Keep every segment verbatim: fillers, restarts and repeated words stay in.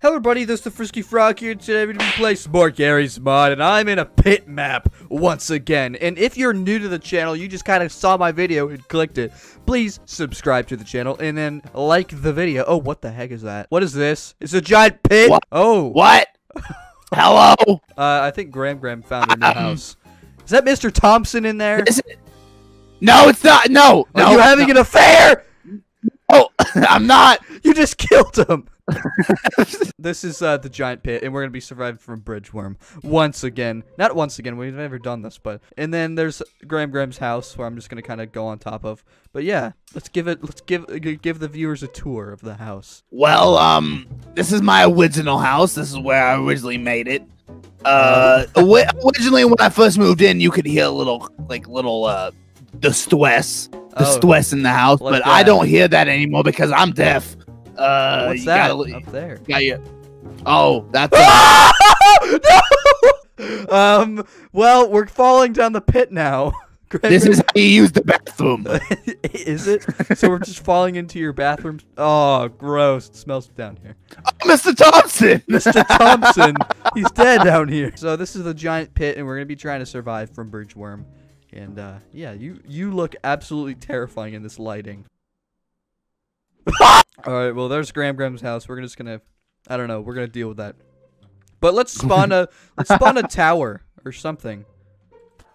Hello everybody, this is the Frisky Frog here, and today we're going to be playing some more Garry's Mod, and I'm in a pit map once again. And if you're new to the channel, you just kind of saw my video and clicked it, please subscribe to the channel and then like the video. Oh, what the heck is that? What is this? It's a giant pit! What? Oh. What? Hello? Uh, I think GramGram found a new house. Is that Mister Thompson in there? Is it? No, it's not! No! Are no, you having no. an affair? Oh, I'm not! You just killed him! This is uh, the giant pit, and we're gonna be surviving from Bridge Worm once again. Not once again, we've never done this, but and then there's GramGram's house, where I'm just gonna kind of go on top of. But yeah, let's give it. Let's give give the viewers a tour of the house. Well, um, this is my original house. This is where I originally made it. Uh, originally when I first moved in, you could hear a little like little uh the stress, the oh, stress in the house, like but that. I don't hear that anymore because I'm deaf. Uh, What's that gotta, up there? Yeah, yeah. Oh, that's. Ah! No! Um. Well, we're falling down the pit now. This is how you use the bathroom. Is it? So we're just falling into your bathroom. Oh, gross! It smells down here. Oh, Mister Thompson. Mister Thompson. He's dead down here. So this is the giant pit, and we're gonna be trying to survive from Bridge Worm. And uh, yeah, you you look absolutely terrifying in this lighting. Alright, well, there's GramGram's house. We're just gonna, I don't know, we're gonna deal with that. But let's spawn a, let's spawn a tower or something.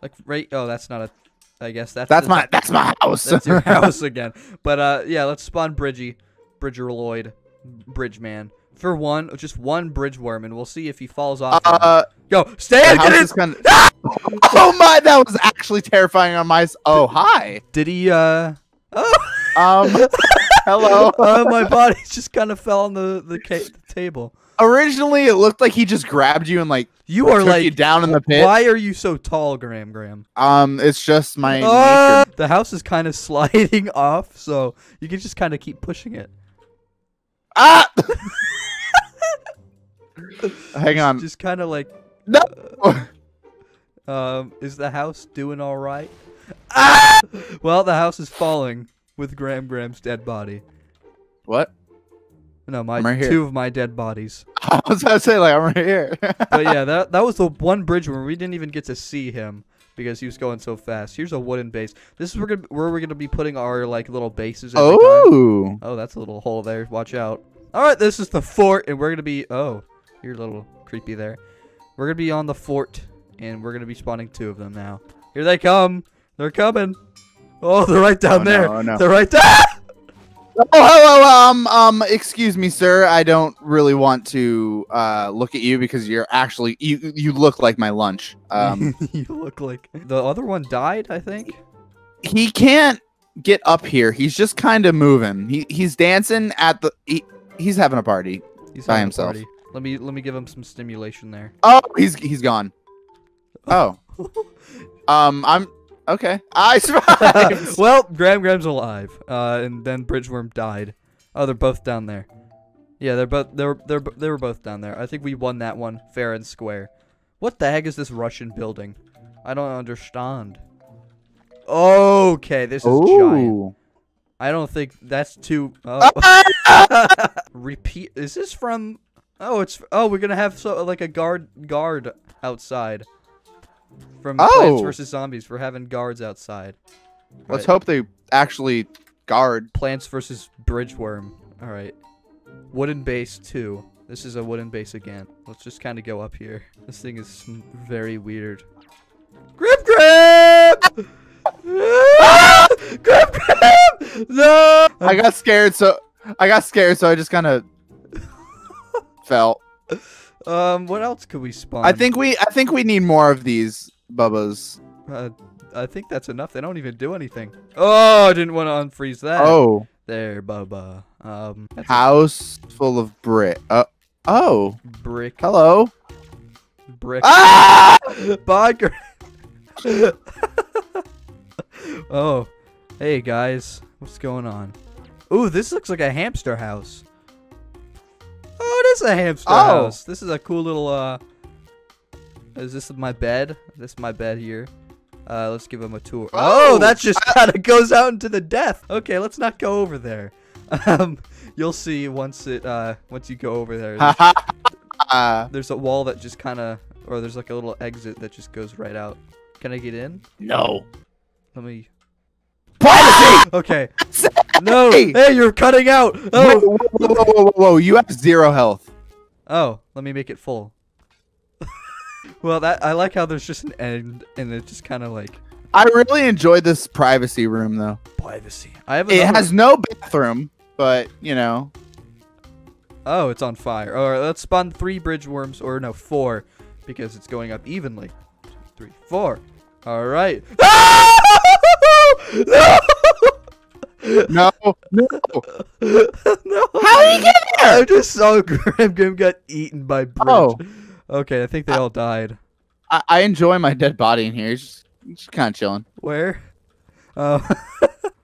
Like, right, oh, that's not a, I guess that's- That's the, my, that's my house. That's your house again. But, uh, yeah, let's spawn Bridgie, Bridger Lloyd, Bridgeman. For one, just one Bridge Worm, and we'll see if he falls off. Uh, Go, stay in, get in! Kinda... Ah! Oh my, that was actually terrifying on my, oh, hi. Did he, uh, oh. Um... Hello. Uh, my body just kind of fell on the the, ca the table. Originally, it looked like he just grabbed you and like you are took like you down in the pit. Why are you so tall, GramGram? Um, it's just my. Uh, the house is kind of sliding off, so you can just kind of keep pushing it. Ah! Hang on. Just kind of like. No. Uh, um, is the house doing all right? Ah! Well, the house is falling. With GramGram's dead body. What? No, my right two of my dead bodies. I was about to say, like, I'm right here. But yeah, that, that was the one bridge where we didn't even get to see him because he was going so fast. Here's a wooden base. This is where, where we're going to be putting our, like, little bases. Oh! Oh, that's a little hole there. Watch out. All right, this is the fort, and we're going to be... Oh, you're a little creepy there. We're going to be on the fort, and we're going to be spawning two of them now. Here they come. They're coming. Oh, they're right down oh, there. No, oh, no. They're right there. Oh, hello. Um, um, excuse me, sir. I don't really want to uh, look at you because you're actually you. You look like my lunch. Um, you look like the other one died. I think he can't get up here. He's just kind of moving. He he's dancing at the. He, he's having a party he's by himself. Party. Let me let me give him some stimulation there. Oh, he's he's gone. Oh. um, I'm. Okay, I survived. Well, GramGram's alive, uh, and then Bridgeworm died. Oh, they're both down there. Yeah, they're both they're they're they were both down there. I think we won that one fair and square. What the heck is this Russian building? I don't understand. Okay, this is Ooh. giant. I don't think that's too. Oh. Repeat. Is this from? Oh, it's. Oh, we're gonna have so like a guard guard outside. From oh. Plants versus. Zombies for having guards outside. Let's right. hope they actually guard. Plants versus. Bridge Worm. All right. Wooden base two. This is a wooden base again. Let's just kind of go up here. This thing is very weird. Grip, grip! Grip, grip! No! I got scared, so I got scared, so I just kind of fell. Um, what else could we spawn? I think we I think we need more of these Bubbas. Uh, I think that's enough. They don't even do anything. Oh, I didn't want to unfreeze that. Oh. There, Bubba. Um, house it. full of brick. Uh, oh. Brick. Hello. Brick. Ah! Bodger. Oh. Hey, guys. What's going on? Ooh, this looks like a hamster house. Oh, it is a hamster oh. house. This is a cool little, uh... Is this my bed? This is my bed here. Uh, let's give him a tour. Oh, oh that just kind of goes out into the death. Okay, let's not go over there. Um, you'll see once it uh, once you go over there. There's, there's a wall that just kind of, or there's like a little exit that just goes right out. Can I get in? No. Let me. Privacy. Okay. No. Hey, you're cutting out. Oh. Whoa, whoa, whoa, whoa, whoa, whoa! You have zero health. Oh, let me make it full. Well, that I like how there's just an end, and it just kind of like. I really enjoyed this privacy room, though. Privacy. I have. It has no bathroom, but you know. Oh, it's on fire. All right, let's spawn three bridge worms, or no, four, because it's going up evenly. Two, three, four. All right. No! No, no, no. How did he get there? I just saw GramGram got eaten by Bridge. Oh. Okay, I think they I, all died. I, I enjoy my dead body in here. He's just, just kind of chilling. Where? Oh, uh,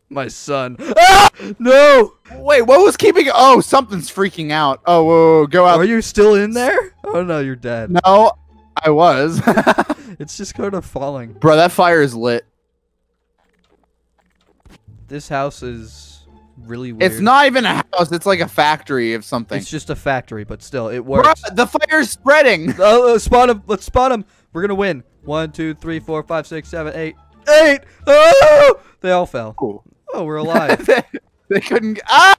my son. Ah! No! Wait, what was keeping... Oh, something's freaking out. Oh, whoa, whoa, whoa, go out. Are you still in there? Oh, no, you're dead. No, I was. It's just kind of falling. Bro, that fire is lit. This house is really weird. It's not even a house. It's like a factory of something. It's just a factory, but still, it works. Bruh, the fire's spreading. Oh, uh, spot him. Let's spot him. We're going to win. One, two, three, four, five, six, seven, eight. Eight. Oh, they all fell. Cool. Oh, we're alive. they, they couldn't. Ah!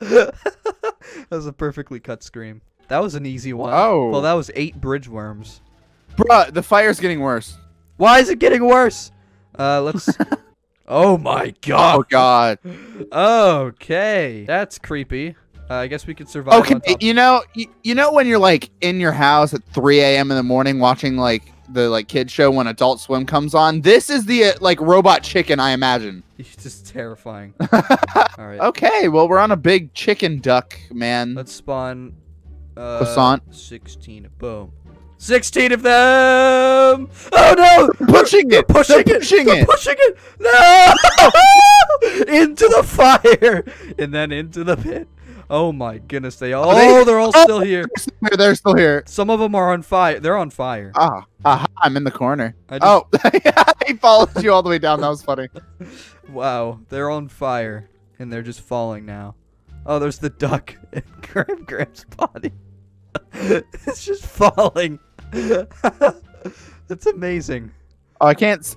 That was a perfectly cut scream. That was an easy one. Oh. Well, that was eight bridge worms. Bruh, the fire's getting worse. Why is it getting worse? Uh, let's... Oh my god! Oh god! Okay, that's creepy. Uh, I guess we could survive. Okay, you know, you, you know when you're like in your house at three A M in the morning watching like the like kid show when Adult Swim comes on. This is the uh, like Robot Chicken, I imagine. It's just terrifying. All right. Okay, well we're on a big chicken duck, man. Let's spawn. Uh, Croissant. Sixteen. Boom. sixteen of them! Oh no! They're pushing They're it! Pushing They're it! Pushing They're it! Pushing it! No! Into the fire! And then into the pit. Oh my goodness, they all- Oh, they're all oh, still here. They're still here. They're still here. Some of them are on fire. They're on fire. Ah, aha, I'm in the corner. Just... Oh, he followed you all the way down. That was funny. Wow, they're on fire. And they're just falling now. Oh, there's the duck in GramGram's body. It's just falling. That's amazing. Oh, I can't. S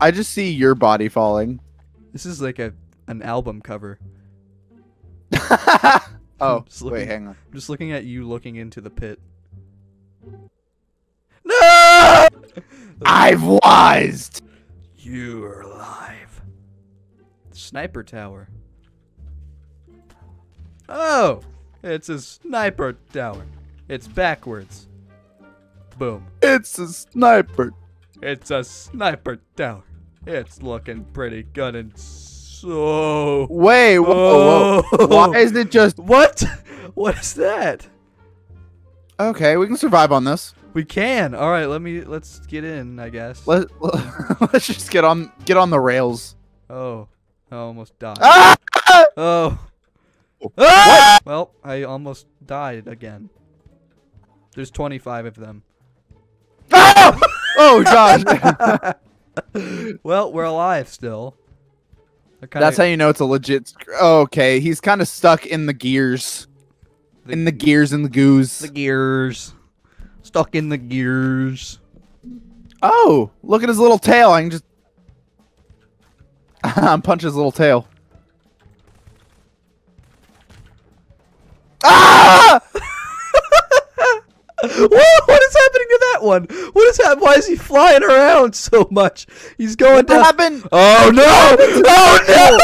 I just see your body falling. This is like a an album cover. Oh, looking, wait, hang on. I'm just looking at you looking into the pit. No! I've wised. You are alive. Sniper tower. Oh, it's a sniper tower. It's backwards. Boom. It's a sniper. It's a sniper tower. It's looking pretty good and so... Wait, whoa, whoa. Why is it just... What? What is that? Okay, we can survive on this. We can. All right, let me... Let's get in, I guess. Let, let's just get on get on the rails. Oh, I almost died. Ah! Oh. Ah! Well, I almost died again. There's twenty-five of them. Oh, oh God! Well, we're alive still. Kinda... That's how you know it's a legit. Oh, okay, he's kind of stuck in the gears, the... in the gears and the goose. The gears, stuck in the gears. Oh, look at his little tail. I can just punch his little tail. Ah! Whoa, what is happening to that one? What is that? Why is he flying around so much? He's going down. What happened? Oh no! Oh no!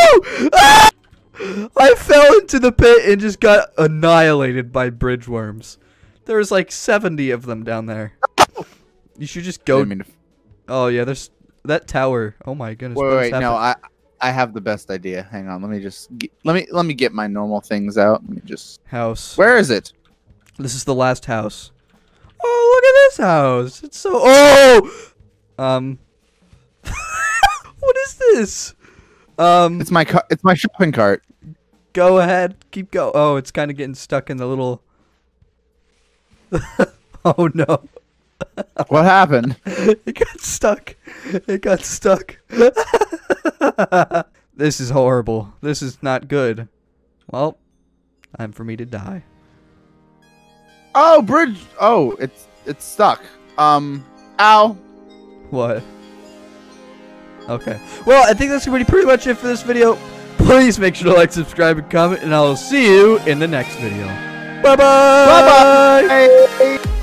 Ah! I fell into the pit and just got annihilated by bridge worms. There was like seventy of them down there. You should just go. I mean, oh yeah, there's that tower. Oh my goodness. Wait, wait, no, I I have the best idea. Hang on, let me just get, let me let me get my normal things out. Let me just house. Where is it? This is the last house. Oh, look at this house. It's so... Oh! Um... What is this? Um... It's my car It's my shopping cart. Go ahead. Keep going. Oh, it's kind of getting stuck in the little... Oh, no. What happened? It got stuck. It got stuck. This is horrible. This is not good. Well, time for me to die. Oh, bridge. Oh, it's it's stuck. Um, ow. What? Okay. Well, I think that's gonna be pretty much it for this video. Please make sure to like, subscribe, and comment, and I'll see you in the next video. Bye bye. Bye bye. Hey.